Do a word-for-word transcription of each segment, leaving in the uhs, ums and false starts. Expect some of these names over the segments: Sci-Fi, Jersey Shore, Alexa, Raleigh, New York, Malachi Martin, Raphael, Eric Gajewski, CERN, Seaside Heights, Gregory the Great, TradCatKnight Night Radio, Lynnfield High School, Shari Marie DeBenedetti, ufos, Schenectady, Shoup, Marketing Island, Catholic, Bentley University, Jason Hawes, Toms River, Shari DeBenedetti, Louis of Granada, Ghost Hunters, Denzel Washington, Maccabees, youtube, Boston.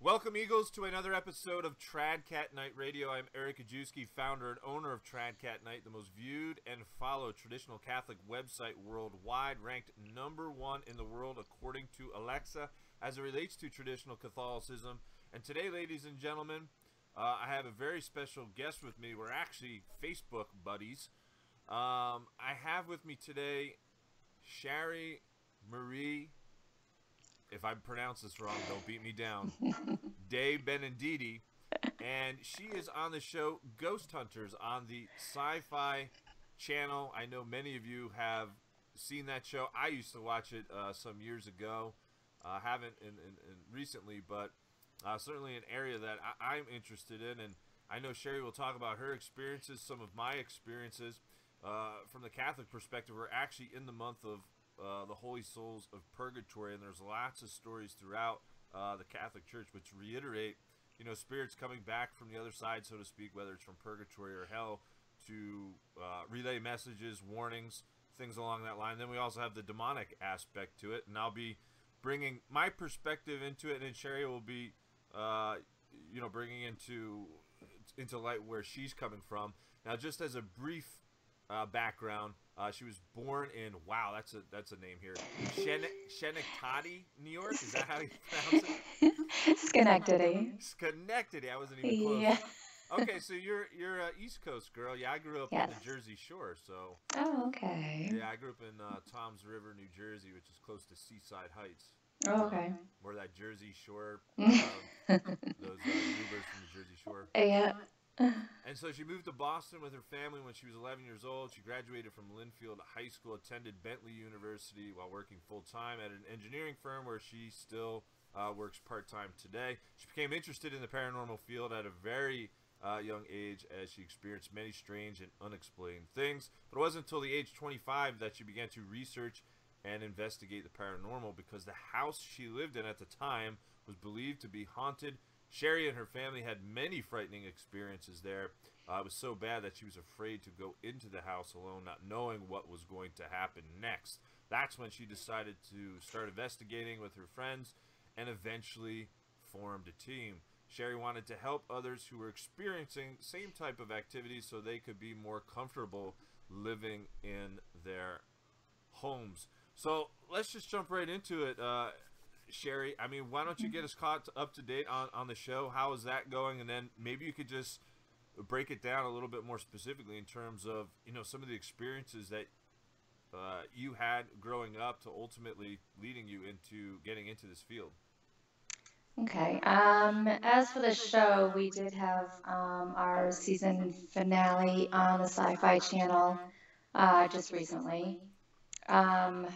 Welcome, Eagles, to another episode of TradCatKnight Night Radio. I'm Eric Gajewski, founder and owner of TradCatKnight Night, the most viewed and followed traditional Catholic website worldwide, ranked number one in the world according to Alexa as it relates to traditional Catholicism. And today, ladies and gentlemen, uh, I have a very special guest with me. We're actually Facebook buddies. Um, I have with me today Shari Marie, if I pronounce this wrong, don't beat me down, DeBenedetti, and she is on the show Ghost Hunters on the Sci-Fi channel. I know many of you have seen that show. I used to watch it uh, some years ago. I uh, haven't in, in, in recently, but uh, certainly an area that I, I'm interested in, and I know Shari will talk about her experiences, some of my experiences. Uh, from the Catholic perspective, we're actually in the month of Uh, the Holy Souls of Purgatory, and there's lots of stories throughout uh, the Catholic Church which reiterate, you know, spirits coming back from the other side, so to speak, whether it's from purgatory or hell, to uh, relay messages, warnings, things along that line. Then we also have the demonic aspect to it, and I'll be bringing my perspective into it, and then Shari will be, uh, you know, bringing into into light where she's coming from. Now, just as a brief uh, background. Uh, she was born in, wow, that's a that's a name here, Schene Schenectady, New York. Is that how you pronounce it? Schenectady. Schenectady. I wasn't even close. Yeah. Okay, so you're you're an East Coast girl. Yeah, I grew up yes. on the Jersey Shore. So. Oh, okay. Yeah, I grew up in uh, Toms River, New Jersey, which is close to Seaside Heights. Oh, okay. Um, where that Jersey Shore, um, those uh, Ubers from the Jersey Shore. Yeah. And so she moved to Boston with her family when she was eleven years old. She graduated from Lynnfield High School, attended Bentley University while working full-time at an engineering firm where she still uh, works part-time today. She became interested in the paranormal field at a very uh, young age as she experienced many strange and unexplained things. But it wasn't until the age twenty-five that she began to research and investigate the paranormal because the house she lived in at the time was believed to be haunted. Shari and her family had many frightening experiences there. Uh, it was so bad that she was afraid to go into the house alone, not knowing what was going to happen next. That's when she decided to start investigating with her friends and eventually formed a team. Shari wanted to help others who were experiencing the same type of activities so they could be more comfortable living in their homes. So let's just jump right into it. Uh, Shari, I mean, why don't you get us caught up to date on, on the show? How is that going? And then maybe you could just break it down a little bit more specifically in terms of, you know, some of the experiences that uh, you had growing up to ultimately leading you into getting into this field. Okay. Um, as for the show, we did have um, our season finale on the Sci-Fi channel uh, just recently. Um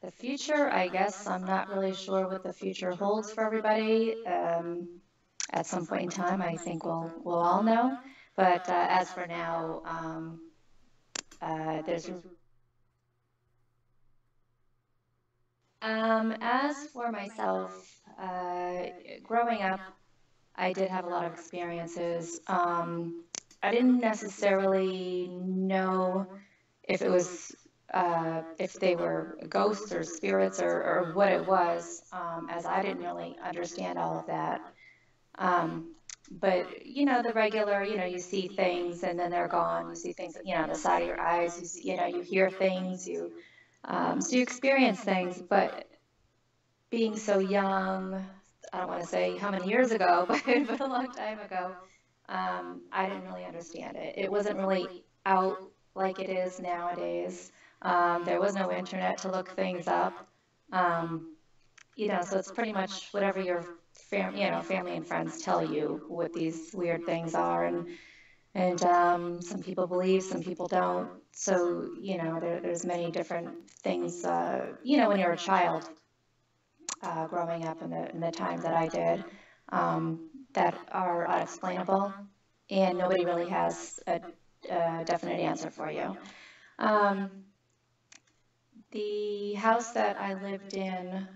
The future, I guess, I'm not really sure what the future holds for everybody. Um, at some point in time, I think we'll, we'll all know. But uh, as for now, um, uh, there's... Um, as for myself, uh, growing up, I did have a lot of experiences. Um, I didn't necessarily know if it was... Uh, if they were ghosts or spirits or, or what it was, um, as I didn't really understand all of that. Um, but, you know, the regular, you know, you see things and then they're gone. You see things, you know, on the side of your eyes, you, see, you know, you hear things, you, um, so you experience things. But being so young, I don't want to say how many years ago, but, but a long time ago, um, I didn't really understand it. It wasn't really out like it is nowadays. Um, there was no internet to look things up, um, you know, so it's pretty much whatever your fam you know, family and friends tell you what these weird things are, and, and um, some people believe, some people don't, so, you know, there, there's many different things, uh, you know, when you're a child uh, growing up in the, in the time that I did um, that are unexplainable, and nobody really has a, a definite answer for you. Um, The house that I lived in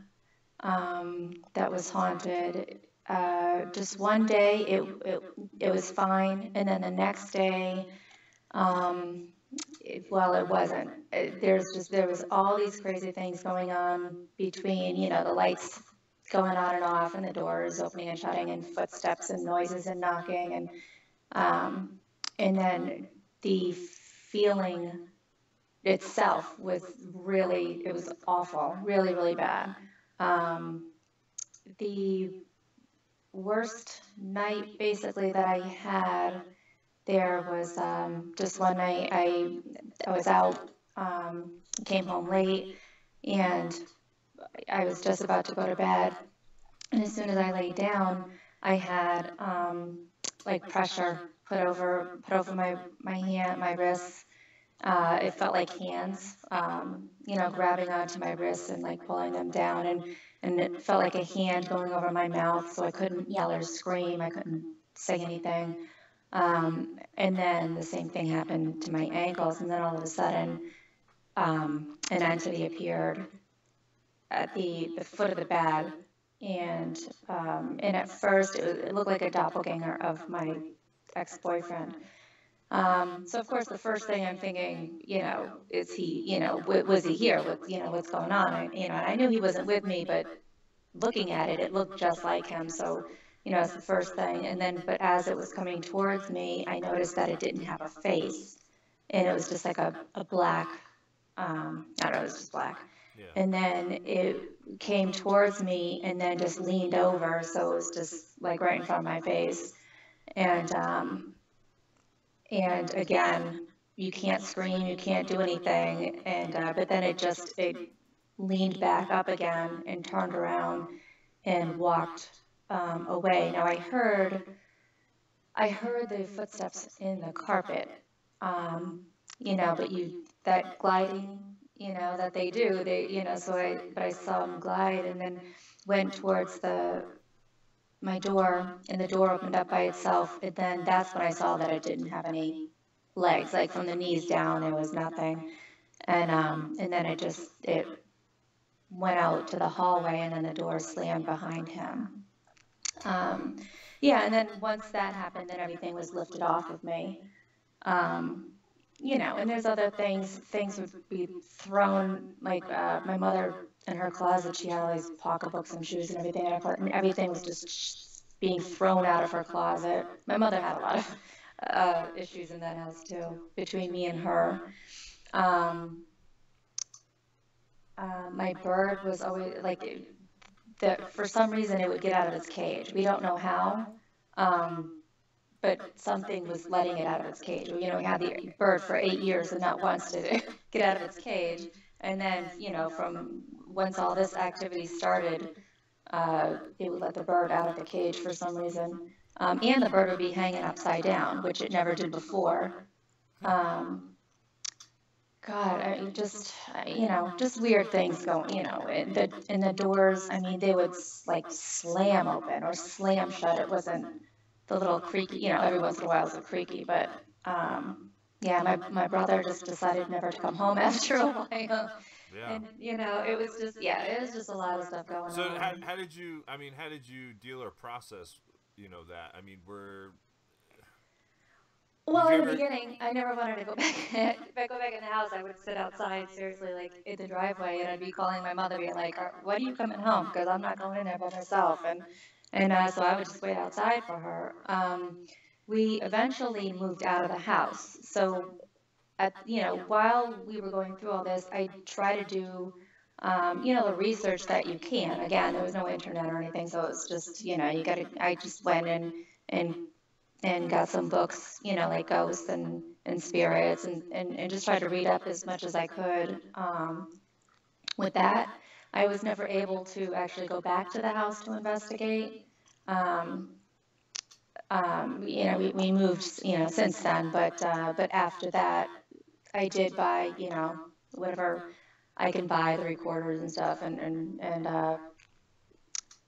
um, that was haunted, uh, just one day it, it, it was fine, and then the next day, um, it, well, it wasn't. It, there's just, there was all these crazy things going on between, you know, the lights going on and off, and the doors opening and shutting, and footsteps and noises and knocking, and um, and then the feeling itself was really, it was awful, really, really bad. Um, the worst night basically that I had there was um, just one night I, I was out, um, came home late, and I was just about to go to bed, and as soon as I lay down, I had um, like pressure put over put over my my hand, my wrists. Uh, it felt like hands, um, you know, grabbing onto my wrists and like pulling them down, and and it felt like a hand going over my mouth, so I couldn't yell or scream. I couldn't say anything. Um, and then the same thing happened to my ankles, and then all of a sudden, um, an entity appeared at the, the foot of the bed, and um, and at first it, was, it looked like a doppelganger of my ex-boyfriend. Um, so of course the first thing I'm thinking, you know, is he, you know, w was he here? What, you know, what's going on? I, you know, I knew he wasn't with me, but looking at it, it looked just like him. So, you know, it's the first thing. And then, but as it was coming towards me, I noticed that it didn't have a face, and it was just like a, a black, um, I don't know, it was just black. Yeah. And then it came towards me and then just leaned over. So it was just like right in front of my face. And, um, and again, you can't scream, you can't do anything. And, uh, but then it just, it leaned back up again and turned around and walked, um, away. Now I heard, I heard the footsteps in the carpet, um, you know, but you, that gliding, you know, that they do, they, you know, so I, but I saw him glide, and then went towards the, my door, and the door opened up by itself, and then that's when I saw that it didn't have any legs, like from the knees down, it was nothing, and, um, and then it just, it went out to the hallway, and then the door slammed behind him, um, yeah, and then once that happened, then everything was lifted off of me, um, you know, and there's other things, things would be thrown, like uh, my mother in her closet, she had all these pocketbooks and shoes and everything, and everything was just being thrown out of her closet. My mother had a lot of uh, issues in that house too, between me and her. Um, uh, my bird was always, like, the, for some reason it would get out of its cage. We don't know how. Um, but something was letting it out of its cage. You know, we had the bird for eight years and not once did it get out of its cage. And then, you know, from once all this activity started, uh, it would let the bird out of the cage for some reason. Um, and the bird would be hanging upside down, which it never did before. Um, God, I just, you know, just weird things going, you know, in the, in the doors, I mean, they would like slam open or slam shut. It wasn't a little creaky, you know, every once in a while it's a creaky, but um, yeah, my, my brother just decided never to come home after a while. Yeah. And, you know, it was just, yeah, it was just a lot of stuff going on. So how, how did you, I mean, how did you deal or process, you know, that? I mean, we're... Well, in the beginning, I never wanted to go back. If I go back in the house, I would sit outside, seriously, like in the driveway, and I'd be calling my mother, being like, when are you coming home? Because I'm not going in there by myself. And And uh, so I would just wait outside for her. Um, we eventually moved out of the house. So, at, you know, while we were going through all this, I tried to do, um, you know, the research that you can. Again, there was no internet or anything, so it was just, you know, you got to. I just went and and and got some books, you know, like ghosts and and spirits, and and, and just tried to read up as much as I could. Um, with that, I was never able to actually go back to the house to investigate. Um, um, you know, we, we moved, you know, since then, but uh, but after that, I did buy, you know, whatever I can buy, the recorders and stuff, and and and uh,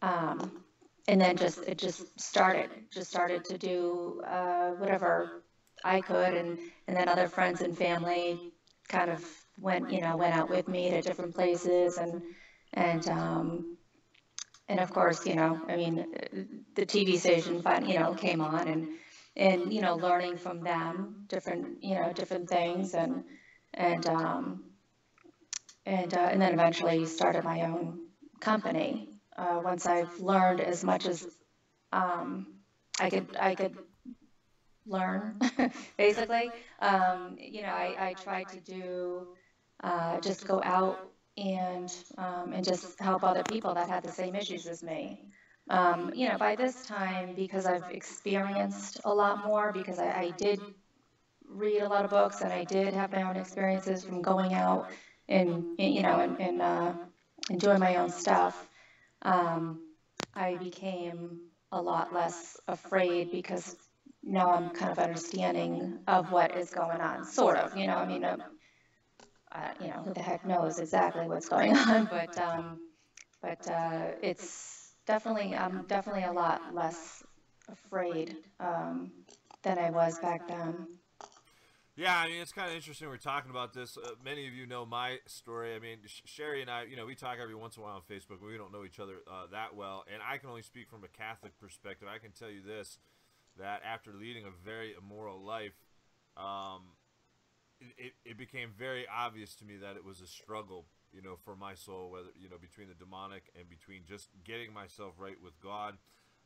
um, and then just it just started, just started to do uh, whatever I could, and and then other friends and family kind of went, you know, went out with me to different places, and. And, um, and of course, you know, I mean, the T V station, you know, came on, and, and, you know, learning from them different, you know, different things, and, and, um, and, uh, and then eventually started my own company, uh, once I've learned as much as um, I could I could learn, basically, um, you know, I, I try to do uh, just go out and um, and just help other people that had the same issues as me. Um, you know, by this time, because I've experienced a lot more, because I, I did read a lot of books and I did have my own experiences from going out and, you know, and, and, uh, and doing my own stuff, um, I became a lot less afraid because now I'm kind of understanding of what is going on, sort of, you know, I mean, uh, uh, you know, who the heck knows exactly what's going on, but, um, but uh, it's... Definitely, I'm definitely a lot less afraid um, than I was back then. Yeah, I mean, it's kind of interesting we're talking about this. Uh, many of you know my story. I mean, Sh Shari and I, you know, we talk every once in a while on Facebook. But we don't know each other uh, that well. And I can only speak from a Catholic perspective. I can tell you this, that after leading a very immoral life, um, it, it became very obvious to me that it was a struggle. You know, for my soul, whether, you know, between the demonic and between just getting myself right with God.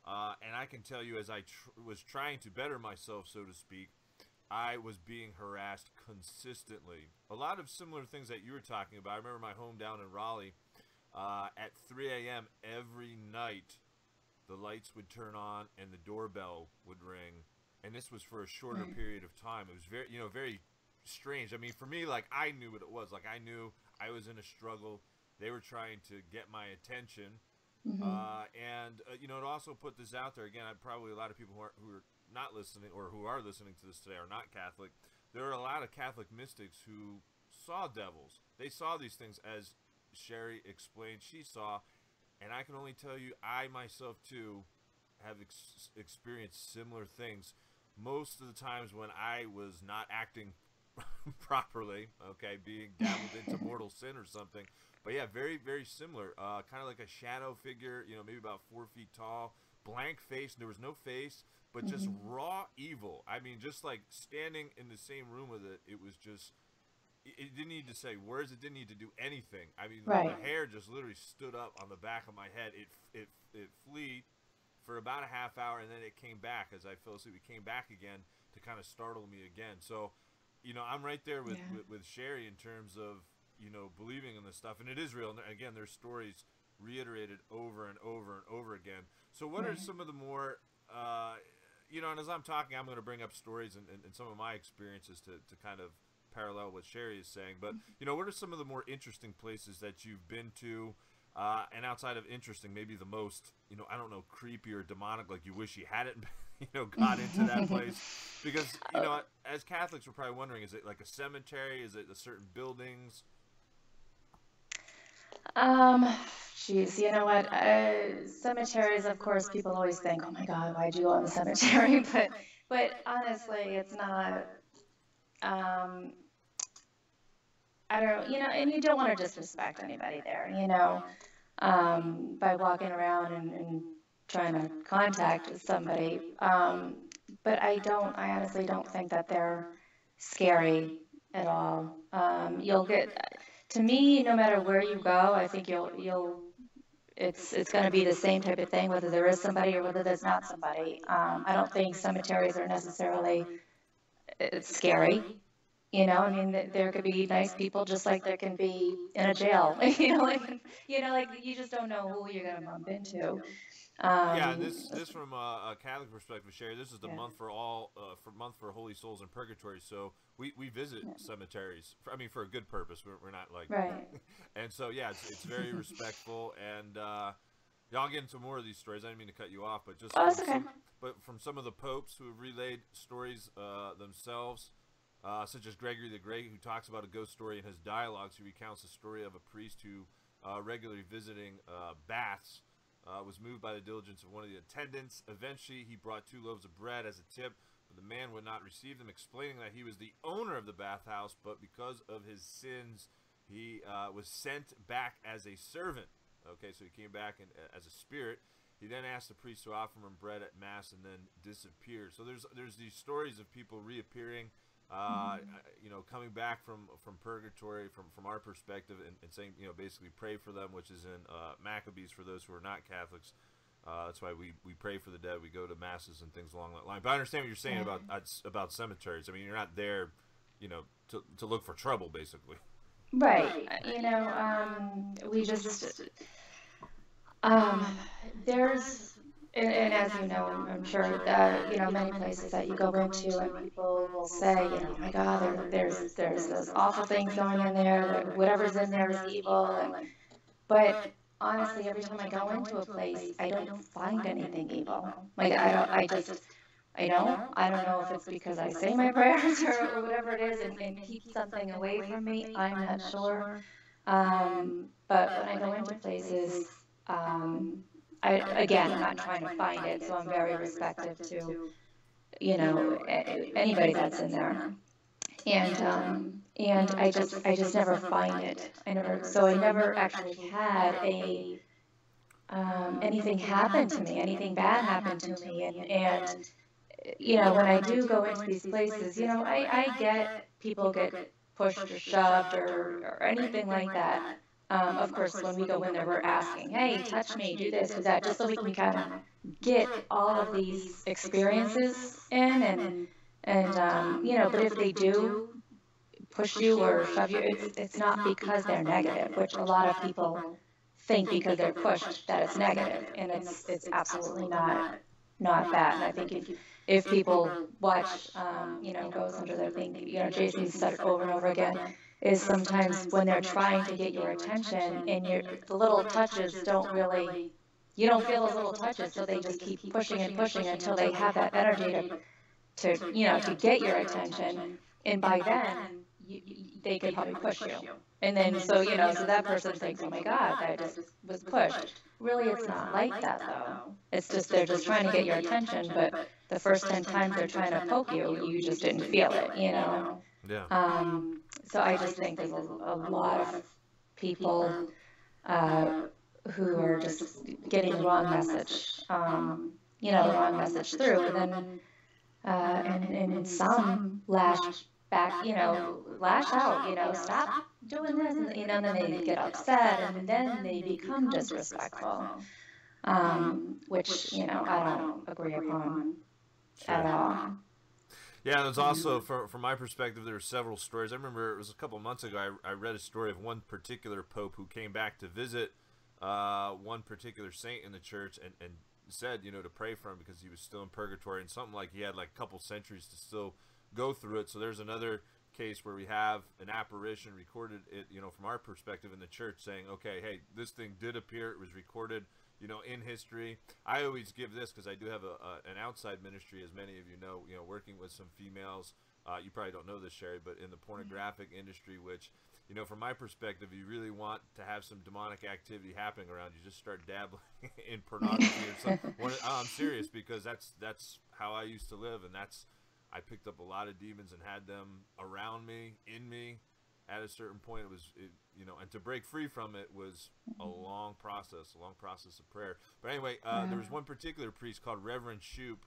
Uh, and I can tell you, as I tr was trying to better myself, so to speak, I was being harassed consistently. A lot of similar things that you were talking about. I remember my home down in Raleigh, uh, at three A M every night, the lights would turn on and the doorbell would ring. And this was for a shorter mm-hmm. period of time. It was very, you know, very strange. I mean, for me, like, I knew what it was. Like, I knew I was in a struggle. They were trying to get my attention. Mm-hmm. uh, and, uh, you know, to also put this out there, again, I probably a lot of people who are, who are not listening or who are listening to this today are not Catholic. There are a lot of Catholic mystics who saw devils. They saw these things, as Shari explained, she saw. And I can only tell you, I myself, too, have ex experienced similar things. Most of the times when I was not acting properly, okay, being dabbled into mortal sin or something, but yeah, very, very similar, uh, kind of like a shadow figure, you know, maybe about four feet tall, blank face, there was no face, but just mm-hmm. raw evil. I mean, just like standing in the same room with it, it was just, it, it didn't need to say words, it didn't need to do anything. I mean, right. The hair just literally stood up on the back of my head. It, it, it fleed for about a half hour, and then it came back as I fell asleep. It came back again to kind of startle me again. So, you know, I'm right there with, yeah. with, with Shari in terms of, you know, believing in this stuff. And it is real. And again, there's stories reiterated over and over and over again. So what right. are some of the more, uh, you know, and as I'm talking, I'm going to bring up stories and, and, and some of my experiences to, to kind of parallel what Shari is saying. But, you know, what are some of the more interesting places that you've been to? Uh, and outside of interesting, maybe the most, you know, I don't know, creepy or demonic, like you wish you hadn't been. You know, got into that place because, you know, as Catholics, we're probably wondering, is it like a cemetery? Is it a certain buildings? Um, geez, you know what? Uh, cemeteries, of course, people always think, oh my God, why do you go in the cemetery? But, but honestly, it's not, um, I don't, you know, and you don't want to disrespect anybody there, you know, um, by walking around and, and trying to contact somebody, um, but I don't, I honestly don't think that they're scary at all. Um, you'll get, to me, no matter where you go, I think you'll, you'll, it's, it's going to be the same type of thing, whether there is somebody or whether there's not somebody. Um, I don't think cemeteries are necessarily scary, you know, I mean, there could be nice people just like there can be in a jail, you know, like, you know, like you just don't know who you're going to bump into. Um, yeah, this this from a, a Catholic perspective, Shari. This is the yeah. month for all uh, for month for holy souls in purgatory. So we we visit yeah. cemeteries. For, I mean, for a good purpose. We're, we're not like right. And so yeah, it's, it's very respectful. And uh, y'all get into more of these stories. I didn't mean to cut you off, but just oh, from okay. some, but from some of the popes who have relayed stories uh, themselves, uh, such as Gregory the Great, who talks about a ghost story in his dialogues. He recounts the story of a priest who uh, regularly visiting uh, baths. Uh, was moved by the diligence of one of the attendants. Eventually, he brought two loaves of bread as a tip, but the man would not receive them, explaining that he was the owner of the bathhouse, but because of his sins, he uh, was sent back as a servant. Okay, so he came back in, uh, as a spirit. He then asked the priest to offer him bread at Mass and then disappeared. So there's, there's these stories of people reappearing uh, mm-hmm. you know, coming back from from purgatory, from from our perspective, and, and saying, you know, basically pray for them, which is in uh, Maccabees for those who are not Catholics. Uh, that's why we, we pray for the dead. We go to masses and things along that line. But I understand what you're saying yeah. about about cemeteries. I mean, you're not there, you know, to to look for trouble, basically. Right. You know, um, we just um, there's and, and as you know, I'm, I'm sure uh, you know many places that you go into, and people will say, you know, oh my God, there, there's there's those awful things going in there. Whatever's in there is evil. And, but honestly, every time I go into a place, I don't find anything evil. Like, I don't, I just, I don't, I don't know if it's because I say my prayers or, or whatever it is and, and keep something away from me. I'm not sure. Um, but when I go into places, um, I, again, I'm not trying to find it, so I'm very respectful to, you know, anybody that's in there. And, um, And I just, I just never find it. I never, so I never actually had a um, anything happen to me, anything bad happen to me. And, and you know, when I do go into these places, you know, I, I get people get pushed or shoved or, or anything like that. Um, of course, when we go in there, we're asking, hey, touch me, do this, do that, just so we can kind of get all of these experiences in. And, and um, you know, but if they do push you or shove you, it's, it's not because they're negative, which a lot of people think because they're pushed that it's negative, and it's it's absolutely not not that. And I think if if people watch um, you know, Ghost Hunters, I think, you know, Jason said it over and over again, is sometimes when they're trying to get your attention and your the little touches don't really, you don't feel those little touches, so they just keep pushing and pushing until they have that energy to, to you know, to get your attention, and by then You, you, they, they could probably push, push you. And then, and then so, you know, so that person thinks, oh my God, I just was pushed. Really, it's not like that, though. It's just they're just trying to get your attention, but the first ten times they're trying to poke you, you just didn't feel it, you know? Yeah. Um, so I just think there's a, a lot of people uh, who are just getting the wrong message, um, you know, the wrong message through. And then, uh, and, and some lash back, you know, lash out, you know, stop doing this, and, you know, and then they get upset, and then they become disrespectful, um, which, you know, I don't agree upon at all. Yeah, there's also, from, from my perspective, there are several stories. I remember it was a couple months ago, I, I read a story of one particular pope who came back to visit uh, one particular saint in the church, and, and said, you know, to pray for him because he was still in purgatory, and something like he had like a couple centuries to still go through it. So there's another case where we have an apparition recorded, it you know, from our perspective in the church, saying, okay, hey, this thing did appear, it was recorded, you know, in history. I always give this because I do have a, a an outside ministry, as many of you know, you know, working with some females. Uh, you probably don't know this, Shari, but in the pornographic mm-hmm. industry, which, you know, from my perspective, you really want to have some demonic activity happening around you, just start dabbling in pornography or something. One, I'm serious, because that's that's how I used to live, and that's I picked up a lot of demons and had them around me, in me. At a certain point, it was, it, you know, and to break free from it was a long process, a long process of prayer. But anyway, uh, yeah. there was one particular priest called Reverend Shoup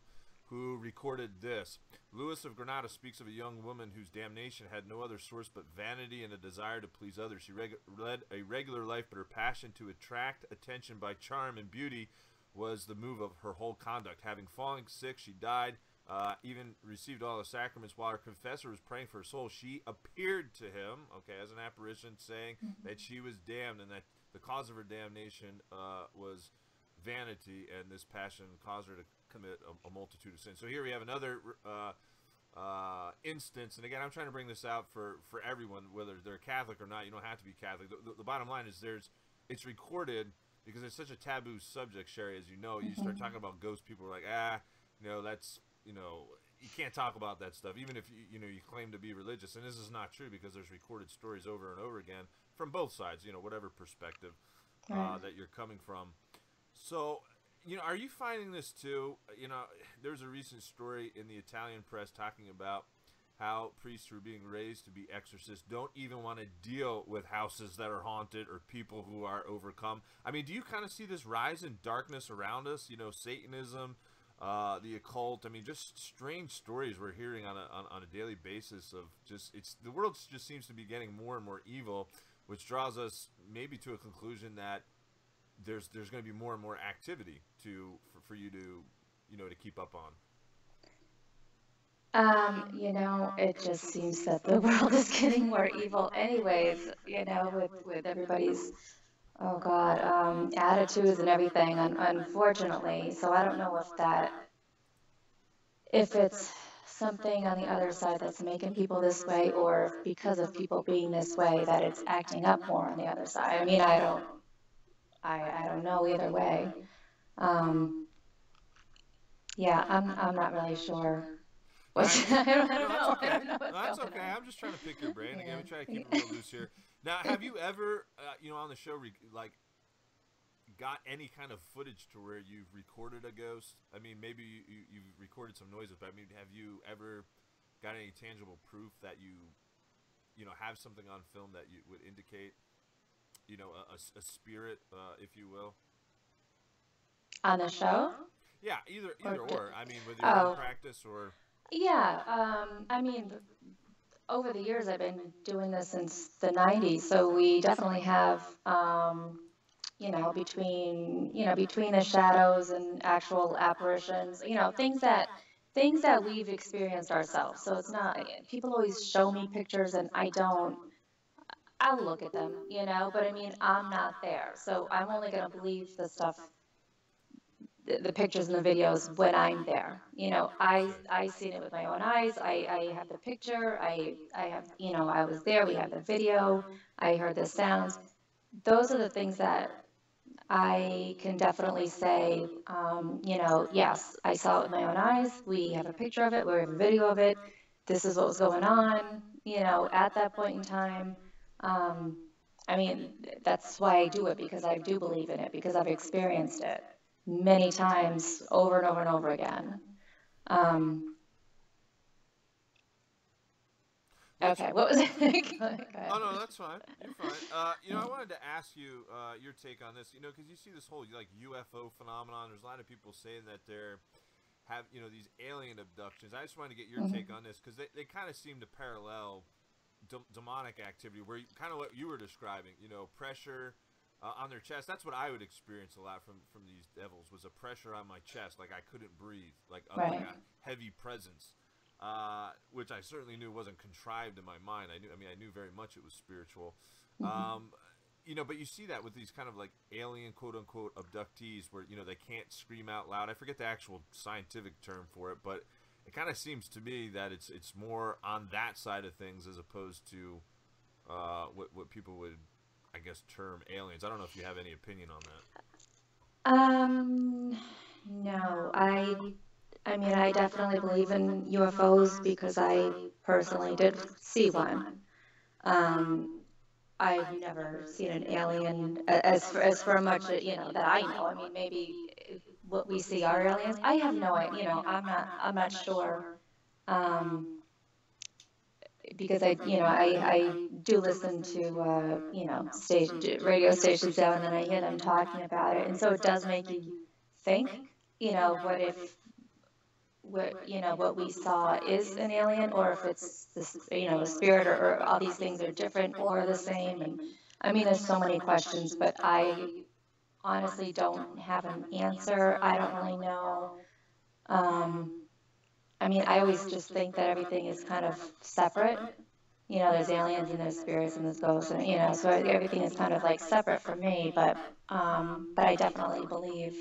who recorded this. Louis of Granada speaks of a young woman whose damnation had no other source but vanity and a desire to please others. She reg led a regular life, but her passion to attract attention by charm and beauty was the move of her whole conduct. Having fallen sick, she died. Uh, even received all the sacraments. While her confessor was praying for her soul, she appeared to him, okay, as an apparition, saying mm-hmm. that she was damned, and that the cause of her damnation uh, was vanity, and this passion caused her to commit a, a multitude of sins. So here we have another uh, uh, instance, and again, I'm trying to bring this out for, for everyone, whether they're Catholic or not. You don't have to be Catholic. The, the, the bottom line is there's it's recorded because it's such a taboo subject, Shari, as you know. You mm-hmm. start talking about ghosts, people are like, ah, you know, that's, you know, you can't talk about that stuff, even if, you, you know, you claim to be religious. And this is not true, because there's recorded stories over and over again from both sides, you know, whatever perspective uh, mm. that you're coming from. So, you know, are you finding this too? You know, there's a recent story in the Italian press talking about how priests who are being raised to be exorcists don't even want to deal with houses that are haunted or people who are overcome. I mean, do you kind of see this rise in darkness around us, you know, Satanism, uh, the occult. I mean, just strange stories we're hearing on a, on, on a daily basis of just, it's, the world just seems to be getting more and more evil, which draws us maybe to a conclusion that there's there's going to be more and more activity to for, for you to, you know, to keep up on. Um, you know, it just seems that the world is getting more evil anyways, you know, with, with everybody's, oh God, um, attitudes and everything, un unfortunately. So I don't know if that, if it's something on the other side that's making people this way, or because of people being this way that it's acting up more on the other side. I mean, I don't, I, I don't know either way. Um, yeah, I'm, I'm not really sure. I don't know. No, that's okay. I don't know no, that's okay. On. I'm just trying to pick your brain again. We try to keep it real loose here. Now, have you ever, uh, you know, on the show, re like, got any kind of footage to where you've recorded a ghost? I mean, maybe you, you you've recorded some noises, but I mean, have you ever got any tangible proof that you, you know, have something on film that you would indicate, you know, a, a, a spirit, uh, if you will? On the show? Yeah, either either or. or. I mean, whether you're oh. in practice or. Yeah, um, I mean, over the years I've been doing this since the nineties, so we definitely have, um, you know, between you know between the shadows and actual apparitions, you know, things that things that we've experienced ourselves. So it's not, people always show me pictures and I don't, I'll look at them, you know, but I mean, I'm not there, so I'm only going to believe the stuff. The, the pictures and the videos when I'm there. You know, I I seen it with my own eyes. I, I have the picture. I, I have, you know, I was there. We have the video. I heard the sounds. Those are the things that I can definitely say, um, you know, yes, I saw it with my own eyes. We have a picture of it. We have a video of it. This is what was going on, you know, at that point in time. Um, I mean, that's why I do it, because I do believe in it, because I've experienced it many times over and over and over again. Um, okay, what was it? Oh, no, that's fine. You're fine. Uh, you know, I wanted to ask you uh, your take on this, you know, because you see this whole, like, U F O phenomenon. There's a lot of people saying that they're have, you know, these alien abductions. I just wanted to get your mm-hmm. take on this, because they, they kind of seem to parallel de demonic activity, where kind of what you were describing, you know, pressure, Uh, on their chest. That's what I would experience a lot from from these devils, was a pressure on my chest, like I couldn't breathe, like, right. like a heavy presence, uh, which I certainly knew wasn't contrived in my mind. I knew, I mean, I knew very much it was spiritual, mm-hmm. um, you know. But you see that with these kind of like alien, quote unquote, abductees, where, you know, they can't scream out loud. I forget the actual scientific term for it, but it kind of seems to me that it's it's more on that side of things as opposed to uh, what what people would, I guess, term aliens. I don't know if you have any opinion on that. Um, no, I, I mean, I definitely believe in U F Os because I personally did see one. Um, I've never seen an alien as for, as for much, you know, that I know. I mean, maybe what we see are aliens. I have no idea, you know, I'm not, I'm not sure. Um, Because I, you know, I, I do listen to, uh, you know, station, radio stations now, and then I hear them talking about it. And so it does make you think, you know, what if, what, you know, what we saw is an alien, or if it's, this, you know, a spirit, or, or all these things are different or the same. And I mean, there's so many questions, but I honestly don't have an answer. I don't really know. Um... I mean, I always just think that everything is kind of separate. You know, there's aliens and there's spirits and there's ghosts, and, you know, so everything is kind of like separate for me. But, um, but I definitely believe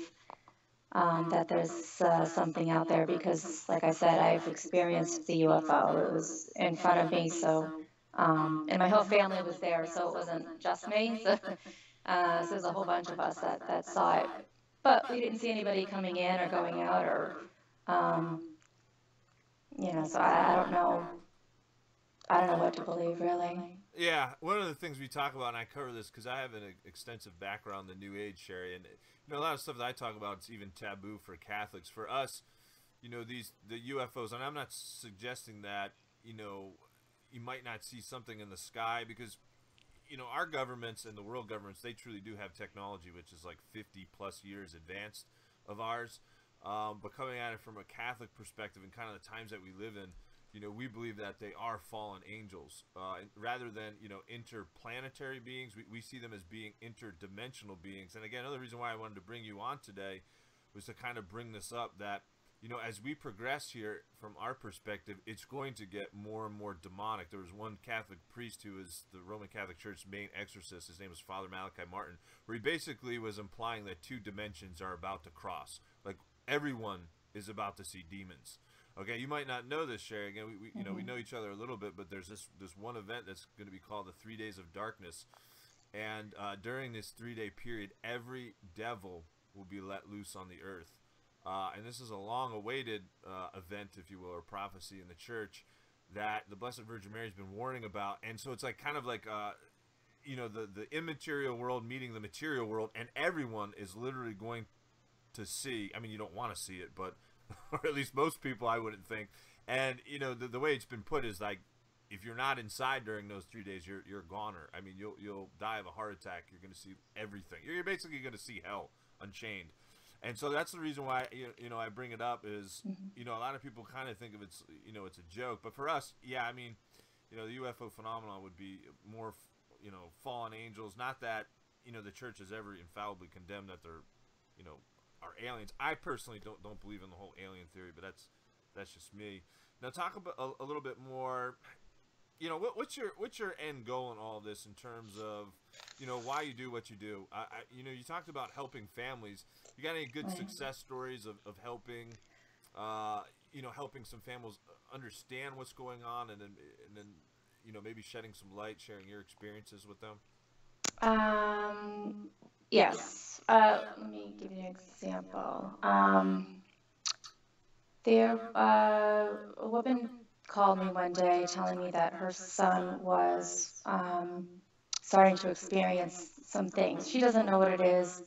um, that there's uh, something out there, because, like I said, I've experienced the U F O. It was in front of me, so um, and my whole family was there, so it wasn't just me. So, uh, so there's a whole bunch of us that that saw it, but we didn't see anybody coming in or going out, or. Um, You know, so I, I don't know. I don't know what to believe, really. Yeah, one of the things we talk about, and I cover this because I have an extensive background in the New Age, Shari, and, you know, a lot of stuff that I talk about is even taboo for Catholics. For us, you know, these the U F Os, and I'm not suggesting that, you know, you might not see something in the sky, because, you know, our governments and the world governments, they truly do have technology which is like fifty plus years advanced of ours. Um, but coming at it from a Catholic perspective and kind of the times that we live in, you know, we believe that they are fallen angels. Uh, and rather than, you know, interplanetary beings, we, we see them as being interdimensional beings. And again, another reason why I wanted to bring you on today was to kind of bring this up that, you know, as we progress here from our perspective, it's going to get more and more demonic. There was one Catholic priest who was the Roman Catholic Church's main exorcist. His name was Father Malachi Martin, where he basically was implying that two dimensions are about to cross. Like, everyone is about to see demons. Okay, you might not know this, Shari. Again, we, we, you know, we know each other a little bit, but there's this this one event that's going to be called the Three Days of Darkness, and uh, during this three-day period, every devil will be let loose on the earth, uh, and this is a long-awaited uh, event, if you will, or prophecy in the church that the Blessed Virgin Mary's been warning about, and so it's like kind of like uh, you know, the the immaterial world meeting the material world, and everyone is literally going to see. I mean, you don't want to see it, but or at least most people, I wouldn't think. And, you know, the, the way it's been put is like, if you're not inside during those three days, you're, you're a goner. I mean, you'll, you'll die of a heart attack. You're going to see everything. You're basically going to see hell unchained. And so that's the reason why, you know, I bring it up is, mm-hmm. you know, a lot of people kind of think of it's, you know, it's a joke. But for us, yeah, I mean, you know, the U F O phenomenon would be more, you know, fallen angels. Not that, you know, the church has ever infallibly condemned that they're, you know, are aliens. I personally don't don't believe in the whole alien theory, but that's that's just me. Now talk about a, a little bit more. You know, what, what's your what's your end goal in all of this in terms of, you know, why you do what you do? I, I you know, you talked about helping families. You got any good right. success stories of of helping, uh, you know, helping some families understand what's going on, and then and then you know, maybe shedding some light, sharing your experiences with them? Um. Yes, uh, let me give you an example. Um, there, uh, a woman called me one day telling me that her son was um, starting to experience some things. She doesn't know what it is,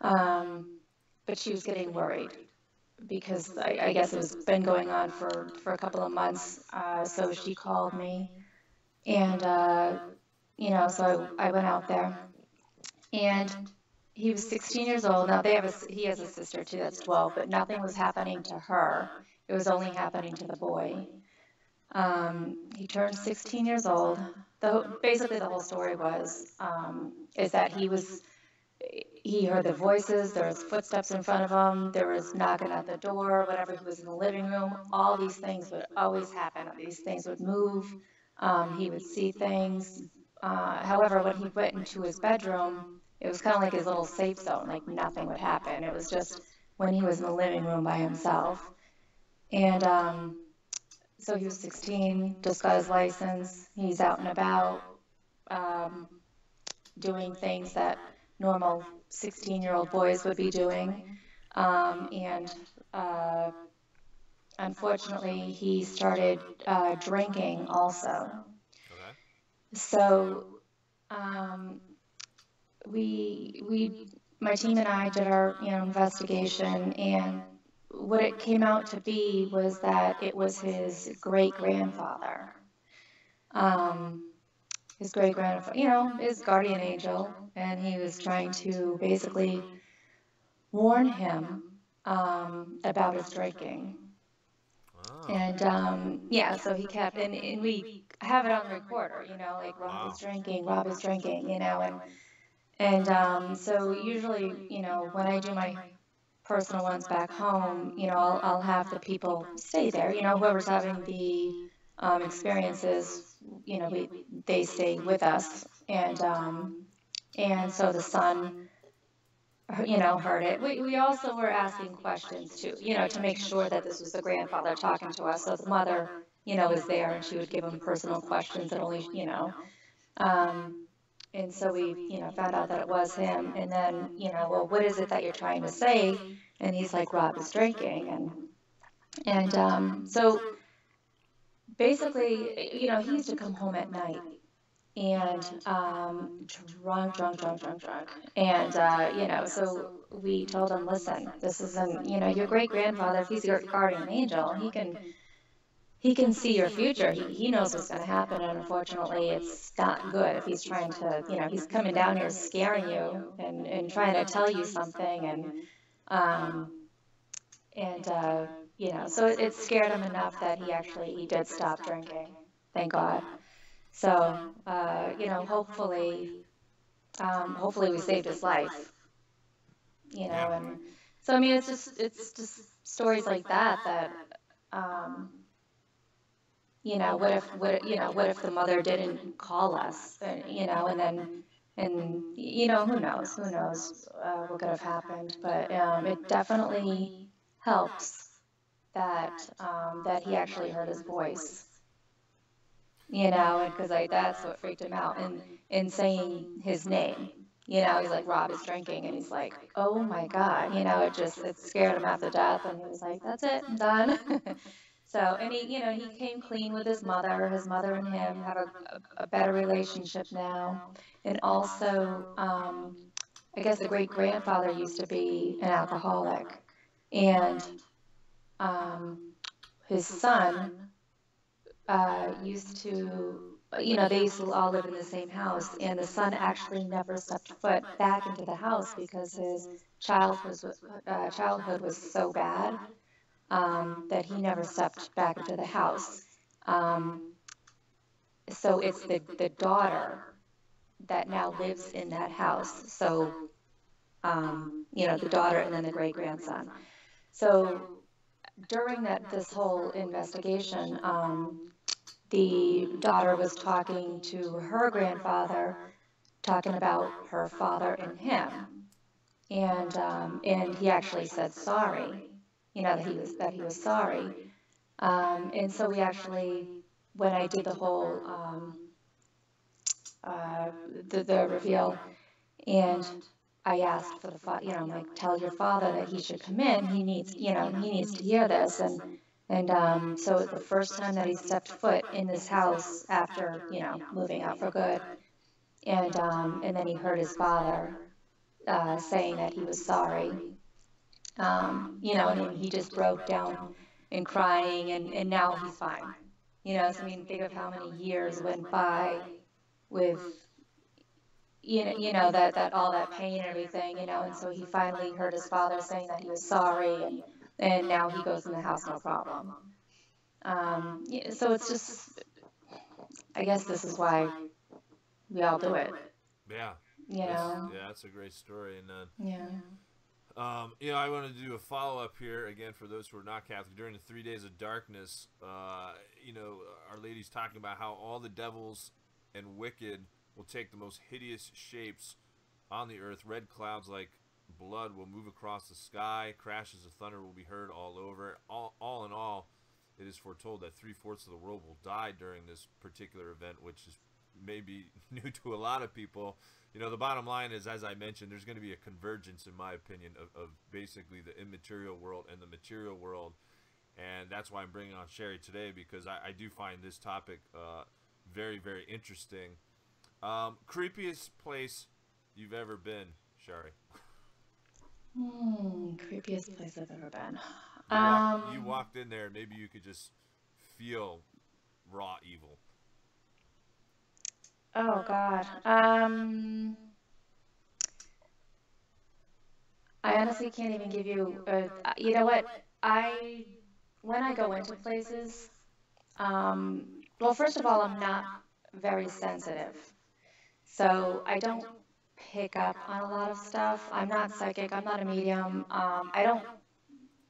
um, but she was getting worried because I, I guess it's been going on for, for a couple of months. Uh, so she called me, and, uh, you know, so I, I went out there. And he was sixteen years old. Now they have a, he has a sister too that's twelve, but nothing was happening to her. It was only happening to the boy. Um, he turned sixteen years old. The, basically the whole story was um, is that he was he heard the voices. There was footsteps in front of him. There was knocking at the door. Whenever he was in the living room, all these things would always happen. These things would move. Um, he would see things. Uh, however, when he went into his bedroom, it was kind of like his little safe zone, like nothing would happen. It was just when he was in the living room by himself. And um, so he was sixteen, just got his license. He's out and about um, doing things that normal sixteen-year-old boys would be doing. Um, and uh, unfortunately, he started uh, drinking also. Okay. So um, We, we, my team and I did our, you know, investigation, and what it came out to be was that it was his great-grandfather, um, his great-grandfather, you know, his guardian angel, and he was trying to basically warn him um, about his drinking. Wow. And, um, yeah, so he kept, and, and we have it on the recorder, you know, like, Rob wow. is drinking, Rob is drinking, you know, and... And um, so usually, you know, when I do my personal ones back home, you know, I'll, I'll have the people stay there. You know, whoever's having the um, experiences, you know, we, they stay with us. And um, and so the son, you know, heard it. We, we also were asking questions, too, you know, to make sure that this was the grandfather talking to us. So the mother, you know, was there, and she would give him personal questions that only, you know. Um, And so we, you know, found out that it was him. And then, you know, well, what is it that you're trying to say? And he's like, Rob is drinking. And and um, so basically, you know, he used to come home at night and um, drunk, drunk, drunk, drunk, drunk. And, uh, you know, so we told him, listen, this isn't, you know, your great-grandfather, if he's your guardian angel, he can... He can see your future. He, he knows what's going to happen, and unfortunately, it's not good if he's trying to, you know, he's coming down here scaring you and, and trying to tell you something. And um, And, uh, you know, so it, it scared him enough that he actually, he did stop drinking, thank God. So, uh, you know, hopefully, um, hopefully we saved his life, you know, and so, I mean, it's just, it's just stories like that, that, um, you know, what if, what, you know, what if the mother didn't call us, you know, and then, and, you know, who knows, who knows uh, what could have happened, but um, it definitely helps that um, that he actually heard his voice, you know, because like that's what freaked him out. And in saying his name, you know, he's like, Rob is drinking, and he's like, oh my God, you know, it just, it scared him after death, and he was like, that's it, I'm done. So, and he, you know, he came clean with his mother. His mother and him have a, a, a better relationship now. And also, um, I guess the great-grandfather used to be an alcoholic. And um, his son uh, used to, you know, they used to all live in the same house. And the son actually never stepped foot back into the house because his child was, uh, childhood was so bad. Um, that he never stepped back into the house. Um, so it's the, the daughter that now lives in that house. So, um, you know, the daughter and then the great-grandson. So during that this whole investigation, um, the daughter was talking to her grandfather, talking about her father and him. And, um, and he actually said sorry. You know, that he was, that he was sorry. Um, and so we actually, when I did the whole, um, uh, the, the reveal, and I asked for the father, you know, I'm like, tell your father that he should come in. He needs, you know, he needs to hear this. And, and um, so the first time that he stepped foot in this house after, you know, moving out for good. And, um, and then he heard his father uh, saying that he was sorry. Um, you know, and he just broke down and crying, and, and now he's fine. You know, so I mean, think of how many years went by with, you know, you know that, that all that pain and everything, you know, and so he finally heard his father saying that he was sorry, and, and now he goes in the house, no problem. Um, yeah, so it's just, I guess this is why we all do it. Yeah. You know? Yeah, that's a great story. And, uh, yeah. Um, you know, I want to do a follow-up here, again, for those who are not Catholic. During the three days of darkness, uh, you know, Our Lady's talking about how all the devils and wicked will take the most hideous shapes on the earth. Red clouds like blood will move across the sky. Crashes of thunder will be heard all over. All, all in all, it is foretold that three-fourths of the world will die during this particular event, which is maybe new to a lot of people. You know, the bottom line is, as I mentioned, there's going to be a convergence, in my opinion, of, of basically the immaterial world and the material world. And that's why I'm bringing on Shari today, because I, I do find this topic uh, very, very interesting. Um, creepiest place you've ever been, Shari? Mm, creepiest place I've ever been. You, um, walked, you walked in there, maybe you could just feel raw evil. Oh God. Um, I honestly can't even give you a, you know what, I, when I go into places, um, well, first of all, I'm not very sensitive. So I don't pick up on a lot of stuff. I'm not psychic. I'm not a medium. Um, I don't,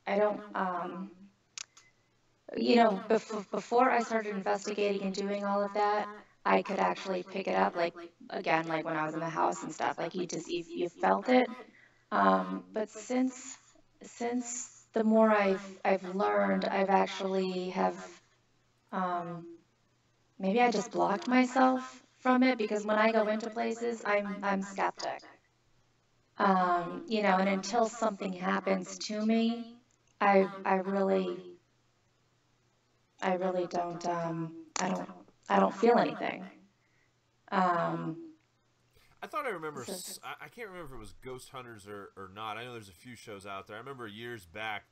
I don't, um, you know, bef- before I started investigating and doing all of that, I could actually pick it up, like, again, like when I was in the house and stuff, like you just, you, you felt it. Um, but since, since the more I've, I've learned, I've actually have, um, maybe I just blocked myself from it, because when I go into places, I'm, I'm skeptic. Um, you know, and until something happens to me, I, I really, I really don't, um, I don't, I don't feel anything. Um, I thought I remember, so, I can't remember if it was Ghost Hunters or, or not. I know there's a few shows out there. I remember years back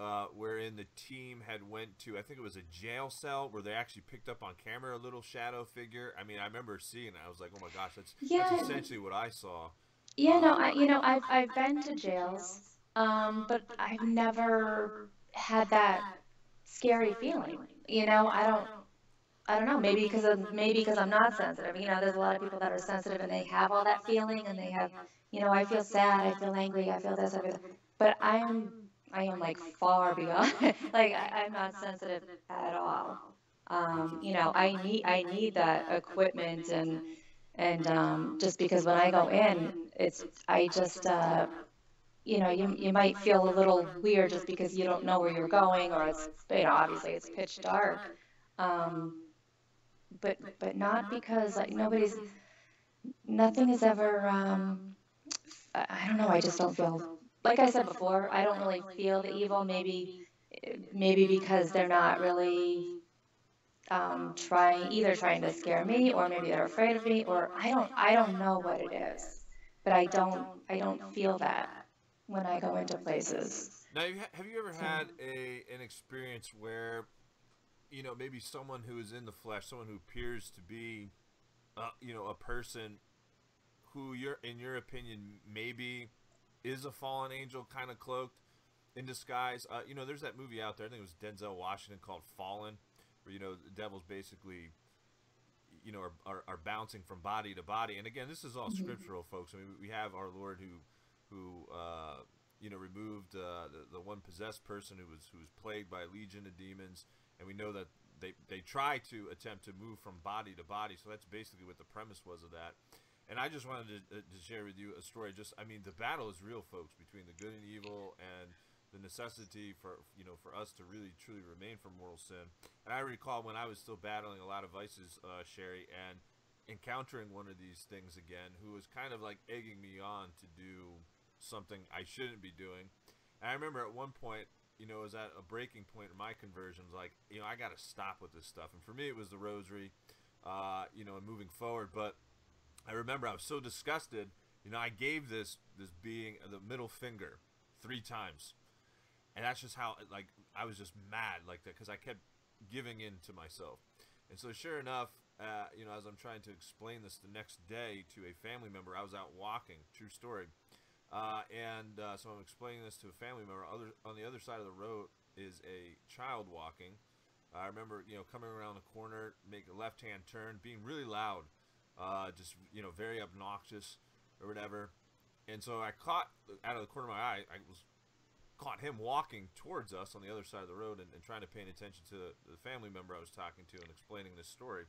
uh, wherein the team had went to, I think it was a jail cell, where they actually picked up on camera a little shadow figure. I mean, I remember seeing it. I was like, oh my gosh, that's, yeah, that's essentially what I saw. Yeah, um, no, I, you know, I've, I've been to jails. Um, but I've never had that scary feeling. You know, I don't, I don't know, maybe because of, maybe because I'm not sensitive. You know, there's a lot of people that are sensitive and they have all that feeling and they have, you know, I feel sad, I feel angry, I feel this, I feel that. But I'm, I am like far beyond, like I, I'm not sensitive at all. Um, you know, I need, I need that equipment and, and um, just because when I go in, it's, I just, uh, you know, you, you might feel a little weird just because you don't know where you're going, or it's, you know, obviously it's pitch dark. Um, but, but not because like nobody's, nothing is ever, um, I don't know, I just don't feel, like I said before, I don't really feel the evil, maybe, maybe because they're not really um, trying, either trying to scare me, or maybe they're afraid of me, or I don't, I don't know what it is, but I don't, I don't feel that when I go into places. Now, have you ever had a an experience where, you know, maybe someone who is in the flesh, someone who appears to be, uh, you know, a person who you're, in your opinion, maybe is a fallen angel, kind of cloaked in disguise? Uh, you know, there's that movie out there, I think it was Denzel Washington, called Fallen, where, you know, the devil's basically, you know, are, are, are bouncing from body to body. And again, this is all mm-hmm. scriptural, folks. I mean, we have our Lord who, who uh, you know, removed uh, the, the one possessed person who was, who was plagued by a legion of demons. And we know that they, they try to attempt to move from body to body. So that's basically what the premise was of that. And I just wanted to, uh, to share with you a story. Just, I mean, the battle is real, folks, between the good and evil, and the necessity for, you know, for us to really truly remain from mortal sin. And I recall when I was still battling a lot of vices, uh, Shari, and encountering one of these things again, who was kind of like egging me on to do something I shouldn't be doing. And I remember at one point, you know, it was at a breaking point in my conversion, like, you know, I got to stop with this stuff. And for me, it was the rosary, uh, you know, and moving forward. But I remember I was so disgusted, you know, I gave this, this being the middle finger three times. And that's just how, like, I was just mad like that, because I kept giving in to myself. And so sure enough, uh, you know, as I'm trying to explain this the next day to a family member, I was out walking, true story. Uh, and uh, so I'm explaining this to a family member. Other, on the other side of the road is a child walking. I remember, you know, coming around the corner, making a left-hand turn, being really loud, uh, just, you know, very obnoxious or whatever. And so I caught, out of the corner of my eye, I was... caught him walking towards us on the other side of the road, and, and trying to pay attention to the family member I was talking to and explaining this story.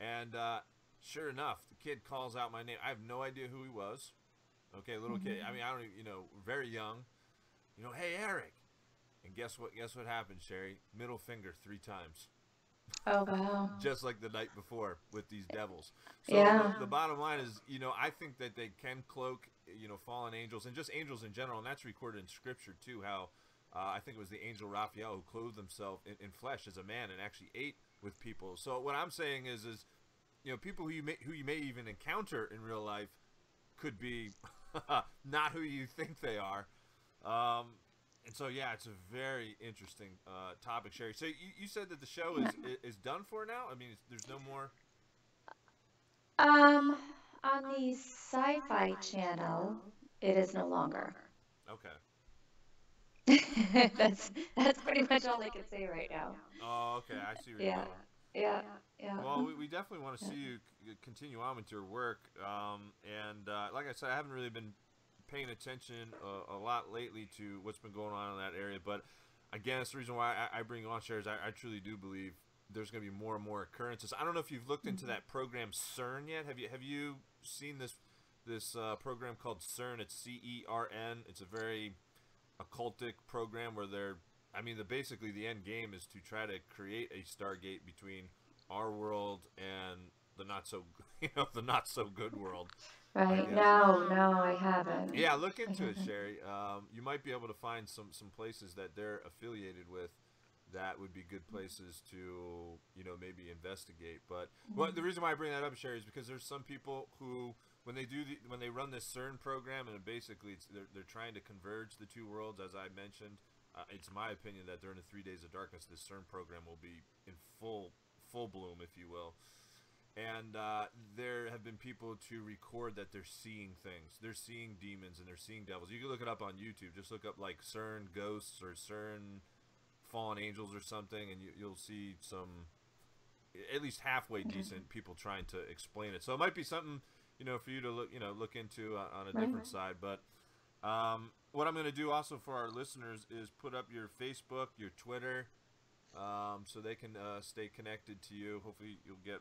And uh, sure enough, the kid calls out my name. I have no idea who he was. Okay, little mm-hmm. kid. I mean, I don't even, you know, very young. You know, hey, Eric. And guess what? Guess what happened, Shari? Middle finger three times. Oh, wow. Just like the night before with these devils. So yeah. The, the bottom line is, you know, I think that they can cloak, you know, fallen angels and just angels in general. And that's recorded in scripture too, how uh, I think it was the angel Raphael who clothed himself in, in flesh as a man and actually ate with people. So what I'm saying is, is, you know, people who you may, who you may even encounter in real life could be not who you think they are. Um, And so, yeah, it's a very interesting uh, topic, Shari. So you, you said that the show is is done for now? I mean, there's no more? Um, on the Sci-Fi channel, it is no longer. Okay. that's that's pretty much all I can say right now. Oh, okay. I see what you're doing. Yeah, yeah. Well, we, we definitely want to see you continue on with your work. Um, and uh, like I said, I haven't really been paying attention uh, a lot lately to what's been going on in that area, but again, that's the reason why I, I bring on Shari. I, I truly do believe there's going to be more and more occurrences. I don't know if you've looked into that program CERN yet. Have you have you seen this this uh, program called CERN? It's C E R N. It's a very occultic program where they're, I mean, the basically the end game is to try to create a Stargate between our world and the not so you know the not so good world. Right. No, no, I haven't. Yeah, look into it, Shari. Um, you might be able to find some, some places that they're affiliated with that would be good places to, you know, maybe investigate. But well, the reason why I bring that up, Shari, is because there's some people who, when they do the, when they run this CERN program, and basically it's, they're, they're trying to converge the two worlds, as I mentioned. Uh, it's my opinion that during the three days of darkness, this CERN program will be in full full bloom, if you will. And uh, there have been people to record that they're seeing things. They're seeing demons and they're seeing devils. You can look it up on YouTube. Just look up like CERN ghosts or CERN fallen angels or something, and you, you'll see some at least halfway decent people trying to explain it. So it might be something, you know, for you to look, you know, look into uh, on a different mm-hmm. side. But um, what I'm going to do also for our listeners is put up your Facebook, your Twitter, um, so they can uh, stay connected to you. Hopefully you'll get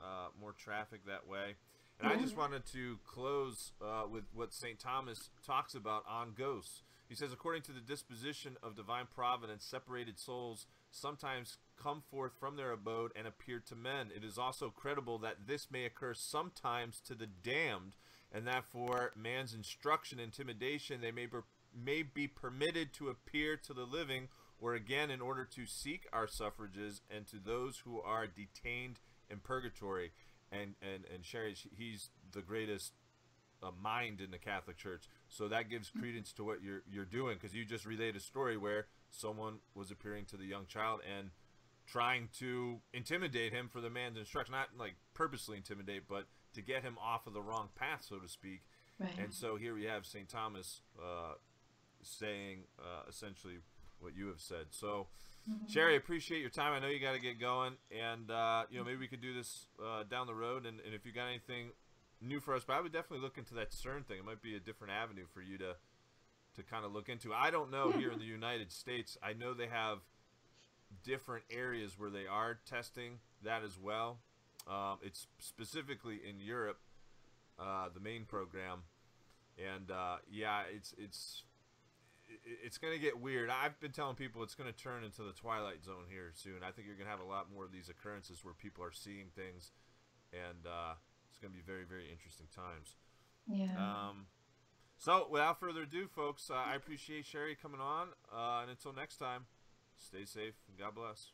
uh, more traffic that way. And I just wanted to close uh, with what Saint Thomas talks about on ghosts. He says, according to the disposition of divine providence, separated souls sometimes come forth from their abode and appear to men. It is also credible that this may occur sometimes to the damned, and that for man's instruction and intimidation, they may be, may be permitted to appear to the living, or again, in order to seek our suffrages and to those who are detained in purgatory. And, and, and Shari, he's the greatest uh, mind in the Catholic Church. So that gives credence to what you're, you're doing, because you just relayed a story where someone was appearing to the young child and trying to intimidate him for the man's instruction. Not like purposely intimidate, but to get him off of the wrong path, so to speak. Right. And so here we have Saint Thomas uh, saying uh, essentially what you have said. So, mm-hmm. Shari, appreciate your time. I know you got to get going, and uh, you know, maybe we could do this uh, down the road. And, and if you got anything new for us, but I would definitely look into that CERN thing. It might be a different avenue for you to to kind of look into. I don't know yeah. here in the United States. I know they have different areas where they are testing that as well. Um, it's specifically in Europe, uh, the main program, and uh, yeah, it's it's. It's going to get weird. I've been telling people it's going to turn into the Twilight Zone here soon. I think you're going to have a lot more of these occurrences where people are seeing things, and uh, it's going to be very, very interesting times. Yeah. Um, so, without further ado, folks, uh, I appreciate Shari coming on, uh, and until next time, stay safe and God bless.